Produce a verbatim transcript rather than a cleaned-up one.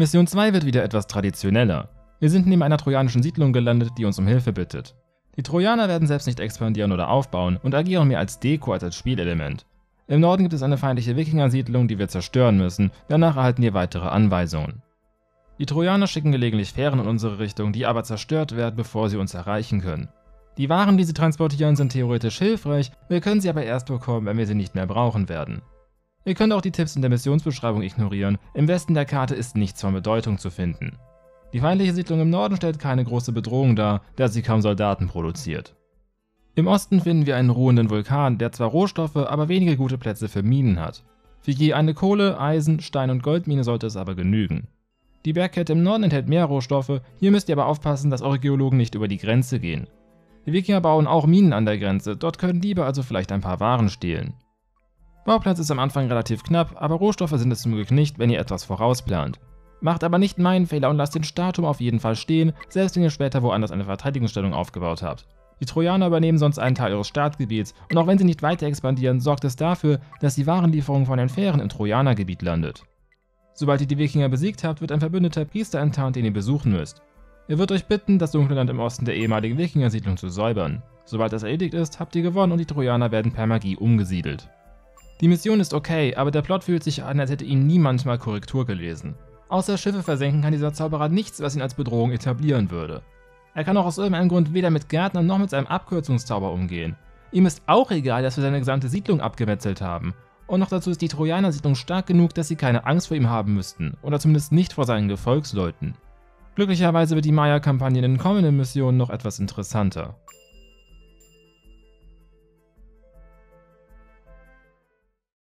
Mission zwei wird wieder etwas traditioneller. Wir sind neben einer trojanischen Siedlung gelandet, die uns um Hilfe bittet. Die Trojaner werden selbst nicht expandieren oder aufbauen und agieren mehr als Deko als als Spielelement. Im Norden gibt es eine feindliche Wikinger-Siedlung, die wir zerstören müssen, danach erhalten wir weitere Anweisungen. Die Trojaner schicken gelegentlich Fähren in unsere Richtung, die aber zerstört werden, bevor sie uns erreichen können. Die Waren, die sie transportieren, sind theoretisch hilfreich, wir können sie aber erst bekommen, wenn wir sie nicht mehr brauchen werden. Ihr könnt auch die Tipps in der Missionsbeschreibung ignorieren, im Westen der Karte ist nichts von Bedeutung zu finden. Die feindliche Siedlung im Norden stellt keine große Bedrohung dar, da sie kaum Soldaten produziert. Im Osten finden wir einen ruhenden Vulkan, der zwar Rohstoffe, aber wenige gute Plätze für Minen hat. Für je eine Kohle-, Eisen-, Stein- und Goldmine sollte es aber genügen. Die Bergkette im Norden enthält mehr Rohstoffe, hier müsst ihr aber aufpassen, dass eure Geologen nicht über die Grenze gehen. Die Wikinger bauen auch Minen an der Grenze, dort können Diebe also vielleicht ein paar Waren stehlen. Bauplatz ist am Anfang relativ knapp, aber Rohstoffe sind es zum Glück nicht, wenn ihr etwas vorausplant. Macht aber nicht meinen Fehler und lasst den Statum auf jeden Fall stehen, selbst wenn ihr später woanders eine Verteidigungsstellung aufgebaut habt. Die Trojaner übernehmen sonst einen Teil ihres Startgebiets und auch wenn sie nicht weiter expandieren, sorgt es dafür, dass die Warenlieferung von den Fähren im Trojanergebiet landet. Sobald ihr die Wikinger besiegt habt, wird ein verbündeter Priester enttarnt, den ihr besuchen müsst. Er wird euch bitten, das dunkle Land im Osten der ehemaligen Wikingersiedlung zu säubern. Sobald das erledigt ist, habt ihr gewonnen und die Trojaner werden per Magie umgesiedelt. Die Mission ist okay, aber der Plot fühlt sich an, als hätte ihn niemand mal Korrektur gelesen. Außer Schiffe versenken kann dieser Zauberer nichts, was ihn als Bedrohung etablieren würde. Er kann auch aus irgendeinem Grund weder mit Gärtnern noch mit seinem Abkürzungszauber umgehen. Ihm ist auch egal, dass wir seine gesamte Siedlung abgemetzelt haben. Und noch dazu ist die Trojaner-Siedlung stark genug, dass sie keine Angst vor ihm haben müssten, oder zumindest nicht vor seinen Gefolgsleuten. Glücklicherweise wird die Maya-Kampagne in den kommenden Missionen noch etwas interessanter.